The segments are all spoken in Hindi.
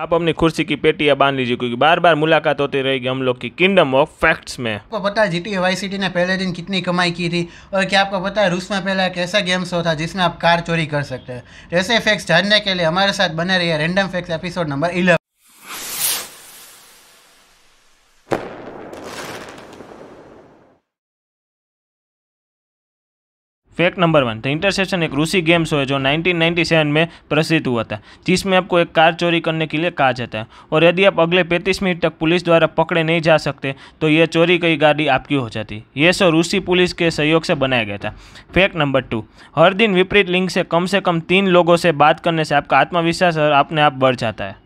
आप अपनी कुर्सी की पेटियां बांध लीजिए क्योंकि बार बार मुलाकात होती रहेगी हम लोग की किंगडम ऑफ फैक्ट्स में। आपको पता है GTA वाइस सिटी ने पहले दिन कितनी कमाई की थी, और क्या आपको पता है रूस में पहला एक ऐसा गेम शो था जिसमें आप कार चोरी कर सकते हैं। ऐसे फैक्ट्स जानने के लिए हमारे साथ बने रहिए random facts episode number 11। Fact number 1, the intercession एक रूसी गेम शो है जो 1997 में प्रसिद्ध हुआ था, जिसमें आपको एक कार चोरी करने के लिए कहा जाता है और यदि आप अगले 35 मिनट तक पुलिस द्वारा पकड़े नहीं जा सकते तो यह चोरी की गाड़ी आपकी हो जाती। यह शो रूसी पुलिस के सहयोग से बनाया गया था। फैक्ट नंबर 2, हर दिन विपरीत लिंग से कम 3 लोगों से बात करने से आपका आत्मविश्वास और अपने आप बढ़ जाता है।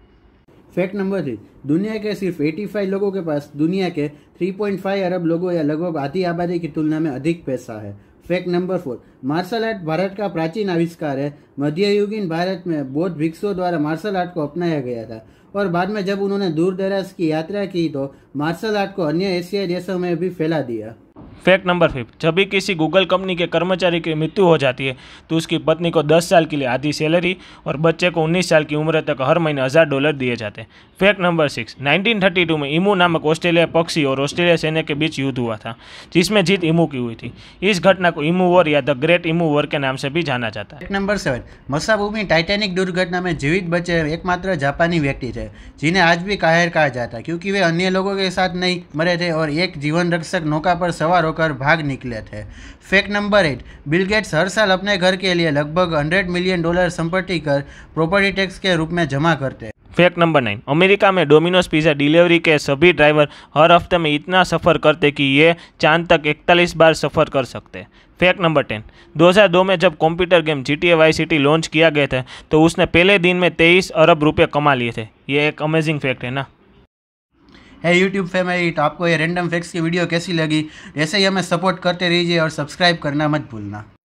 फैक्ट नंबर 3, दुनिया के सिर्फ 85 लोगों के पास दुनिया के 3.5 अरब लोगों या लगभग आधी आबादी की तुलना में अधिक पैसा है। Fact number 4, martial art Bharat का प्राचीन आविष्कार है। मध्ययुगीन भारत में बौद्ध भिक्षुओं द्वारा मार्शल आर्ट को अपनाया गया था और बाद में जब उन्होंने दूर दराज की यात्रा की तो मार्शल आर्ट को अन्य एशियाई देशों में भी फैला दिया। फैक्ट नंबर 5, जब भी किसी गूगल कंपनी के कर्मचारी की मृत्यु हो जाती है तो उसकी पत्नी को 10 साल के लिए आधी सैलरी और बच्चे को 19 साल की उम्र तक हर महीने $1000 दिए जाते हैं। फैक्ट नंबर 6, 1932 में ईमू नामक ऑस्ट्रेलिया पक्षी और ऑस्ट्रेलिया सेना के बीच युद्ध हुआ था जिसमें जीत ईमू की हुई थी। इस घटना को ईमू वॉर या द ग्रेट ईमू वॉर के नाम से भी जाना जाता है। फैक्ट नंबर 7, मसाबुमी टाइटेनिक दुर्घटना में जीवित बचे एकमात्र जापानी व्यक्ति थे जिन्हें आज भी कायर कहा जाता है क्योंकि वे अन्य लोगों के साथ नहीं मरे थे और एक जीवन रक्षक नौका पर सवार होकर भाग निकले थे। फैक्ट नंबर 8, बिल गेट्स हर साल अपने घर के लिए लगभग $100 मिलियन संपत्ति कर प्रॉपर्टी टैक्स के रूप में जमा करते हैं। फैक्ट नंबर 9, अमेरिका में डोमिनोज पिज़्ज़ा डिलीवरी के सभी ड्राइवर हर हफ्ते में इतना सफ़र करते कि ये चांद तक 41 बार सफ़र कर सकते हैं। फैक्ट नंबर 10, 2002 में जब computer game GTA Vice City launch किया गया था तो उसने पहले दिन में 23 अरब रुपये कमा लिए थे। ये एक अमेजिंग फैक्ट है ना। है YouTube फैमिली, तो आपको ये रैंडम फैक्ट्स की वीडियो कैसी लगी, ऐसे ही हमें सपोर्ट करते रहिए और सब्सक्राइब करना मत भूलना।